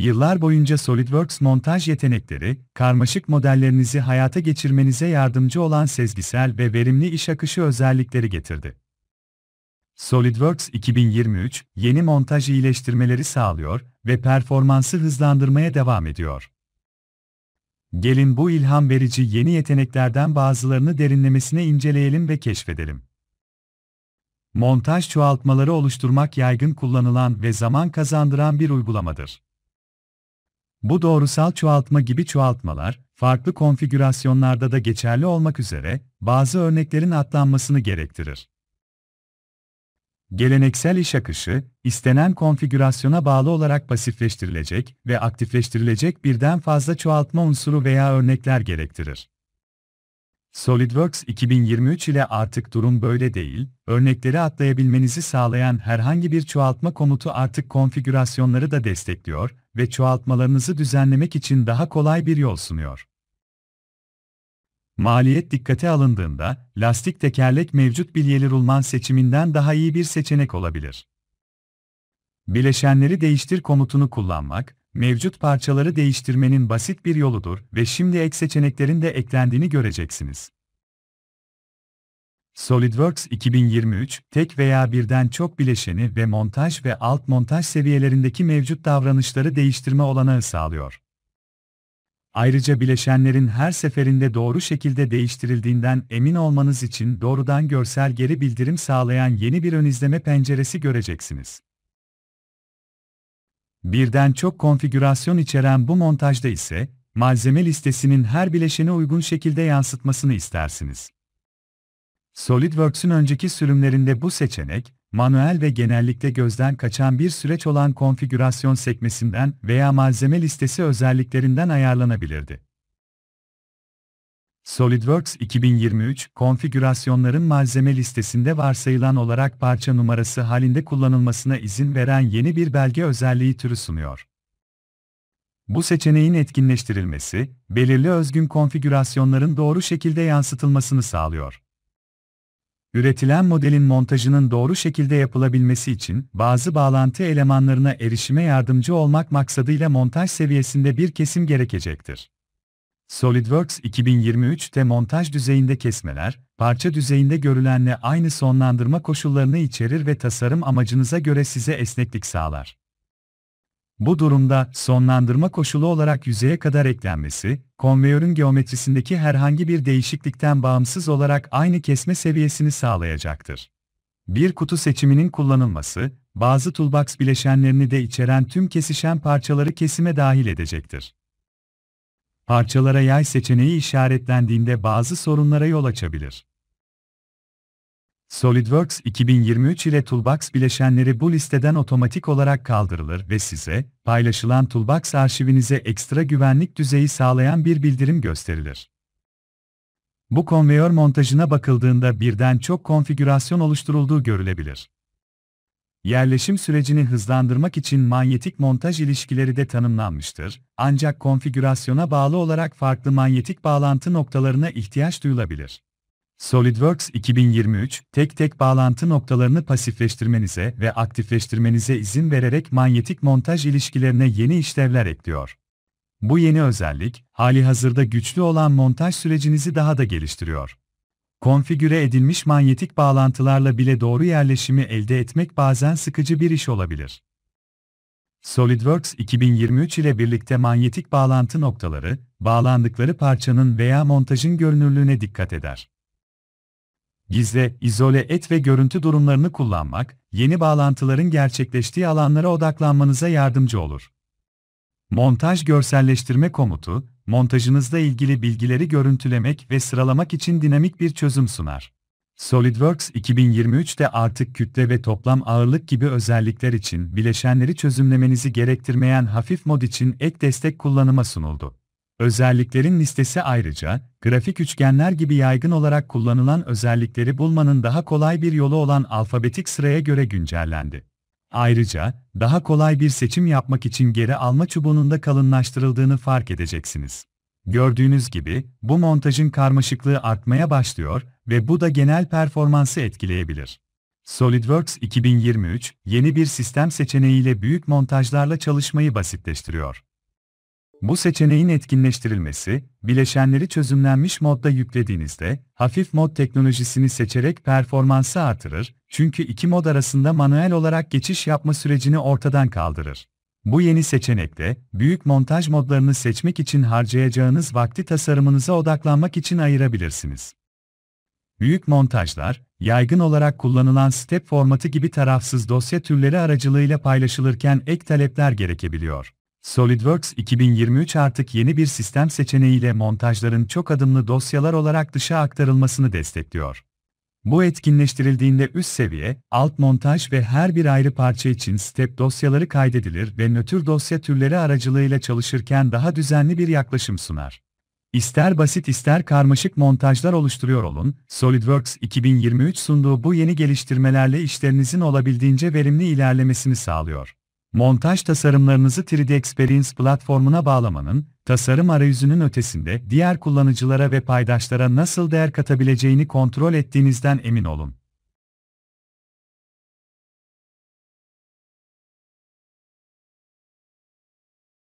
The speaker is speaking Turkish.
Yıllar boyunca SOLIDWORKS montaj yetenekleri, karmaşık modellerinizi hayata geçirmenize yardımcı olan sezgisel ve verimli iş akışı özellikleri getirdi. SOLIDWORKS 2023, yeni montaj iyileştirmeleri sağlıyor ve performansı hızlandırmaya devam ediyor. Gelin bu ilham verici yeni yeteneklerden bazılarını derinlemesine inceleyelim ve keşfedelim. Montaj çoğaltmaları oluşturmak yaygın kullanılan ve zaman kazandıran bir uygulamadır. Bu doğrusal çoğaltma gibi çoğaltmalar, farklı konfigürasyonlarda da geçerli olmak üzere, bazı örneklerin atlanmasını gerektirir. Geleneksel iş akışı, istenen konfigürasyona bağlı olarak pasifleştirilecek ve aktifleştirilecek birden fazla çoğaltma unsuru veya örnekler gerektirir. SOLIDWORKS 2023 ile artık durum böyle değil, örnekleri atlayabilmenizi sağlayan herhangi bir çoğaltma komutu artık konfigürasyonları da destekliyor ve çoğaltmalarınızı düzenlemek için daha kolay bir yol sunuyor. Maliyet dikkate alındığında, lastik tekerlek mevcut bilyeli rulman seçiminden daha iyi bir seçenek olabilir. Bileşenleri değiştir komutunu kullanmak, mevcut parçaları değiştirmenin basit bir yoludur ve şimdi ek seçeneklerin de eklendiğini göreceksiniz. SOLIDWORKS 2023, tek veya birden çok bileşeni ve montaj ve alt montaj seviyelerindeki mevcut davranışları değiştirme olanağı sağlıyor. Ayrıca bileşenlerin her seferinde doğru şekilde değiştirildiğinden emin olmanız için doğrudan görsel geri bildirim sağlayan yeni bir önizleme penceresi göreceksiniz. Birden çok konfigürasyon içeren bu montajda ise, malzeme listesinin her bileşene uygun şekilde yansıtmasını istersiniz. SOLIDWORKS'ün önceki sürümlerinde bu seçenek, manuel ve genellikle gözden kaçan bir süreç olan konfigürasyon sekmesinden veya malzeme listesi özelliklerinden ayarlanabilirdi. SOLIDWORKS 2023, konfigürasyonların malzeme listesinde varsayılan olarak parça numarası halinde kullanılmasına izin veren yeni bir belge özelliği türü sunuyor. Bu seçeneğin etkinleştirilmesi, belirli özgün konfigürasyonların doğru şekilde yansıtılmasını sağlıyor. Üretilen modelin montajının doğru şekilde yapılabilmesi için bazı bağlantı elemanlarına erişime yardımcı olmak maksadıyla montaj seviyesinde bir kesim gerekecektir. SOLIDWORKS 2023'te montaj düzeyinde kesmeler, parça düzeyinde görülenle aynı sonlandırma koşullarını içerir ve tasarım amacınıza göre size esneklik sağlar. Bu durumda, sonlandırma koşulu olarak yüzeye kadar eklenmesi, konveyörün geometrisindeki herhangi bir değişiklikten bağımsız olarak aynı kesme seviyesini sağlayacaktır. Bir kutu seçiminin kullanılması, bazı toolbox bileşenlerini de içeren tüm kesişen parçaları kesime dahil edecektir. Parçalara yay seçeneği işaretlendiğinde bazı sorunlara yol açabilir. SOLIDWORKS 2023 ile Toolbox bileşenleri bu listeden otomatik olarak kaldırılır ve size, paylaşılan Toolbox arşivinize ekstra güvenlik düzeyi sağlayan bir bildirim gösterilir. Bu konveyör montajına bakıldığında birden çok konfigürasyon oluşturulduğu görülebilir. Yerleşim sürecini hızlandırmak için manyetik montaj ilişkileri de tanımlanmıştır, ancak konfigürasyona bağlı olarak farklı manyetik bağlantı noktalarına ihtiyaç duyulabilir. SOLIDWORKS 2023, tek tek bağlantı noktalarını pasifleştirmenize ve aktifleştirmenize izin vererek manyetik montaj ilişkilerine yeni işlevler ekliyor. Bu yeni özellik, halihazırda güçlü olan montaj sürecinizi daha da geliştiriyor. Konfigüre edilmiş manyetik bağlantılarla bile doğru yerleşimi elde etmek bazen sıkıcı bir iş olabilir. SOLIDWORKS 2023 ile birlikte manyetik bağlantı noktaları, bağlandıkları parçanın veya montajın görünürlüğüne dikkat eder. Gizle, izole et ve görüntü durumlarını kullanmak, yeni bağlantıların gerçekleştiği alanlara odaklanmanıza yardımcı olur. Montaj görselleştirme komutu, montajınızla ilgili bilgileri görüntülemek ve sıralamak için dinamik bir çözüm sunar. SOLIDWORKS 2023'te artık kütle ve toplam ağırlık gibi özellikler için bileşenleri çözümlemenizi gerektirmeyen hafif mod için ek destek kullanıma sunuldu. Özelliklerin listesi ayrıca, grafik üçgenler gibi yaygın olarak kullanılan özellikleri bulmanın daha kolay bir yolu olan alfabetik sıraya göre güncellendi. Ayrıca, daha kolay bir seçim yapmak için geri alma çubuğunun da kalınlaştırıldığını fark edeceksiniz. Gördüğünüz gibi, bu montajın karmaşıklığı artmaya başlıyor ve bu da genel performansı etkileyebilir. SOLIDWORKS 2023, yeni bir sistem seçeneğiyle büyük montajlarla çalışmayı basitleştiriyor. Bu seçeneğin etkinleştirilmesi, bileşenleri çözümlenmiş modda yüklediğinizde, hafif mod teknolojisini seçerek performansı artırır, çünkü iki mod arasında manuel olarak geçiş yapma sürecini ortadan kaldırır. Bu yeni seçenekte, büyük montaj modlarını seçmek için harcayacağınız vakti tasarımınıza odaklanmak için ayırabilirsiniz. Büyük montajlar, yaygın olarak kullanılan STEP formatı gibi tarafsız dosya türleri aracılığıyla paylaşılırken ek talepler gerekebiliyor. SOLIDWORKS 2023 artık yeni bir sistem seçeneğiyle montajların çok adımlı dosyalar olarak dışa aktarılmasını destekliyor. Bu etkinleştirildiğinde üst seviye, alt montaj ve her bir ayrı parça için STEP dosyaları kaydedilir ve nötr dosya türleri aracılığıyla çalışırken daha düzenli bir yaklaşım sunar. İster basit ister karmaşık montajlar oluşturuyor olun, SOLIDWORKS 2023 sunduğu bu yeni geliştirmelerle işlerinizin olabildiğince verimli ilerlemesini sağlıyor. Montaj tasarımlarınızı 3D Experience platformuna bağlamanın, tasarım arayüzünün ötesinde diğer kullanıcılara ve paydaşlara nasıl değer katabileceğini kontrol ettiğinizden emin olun.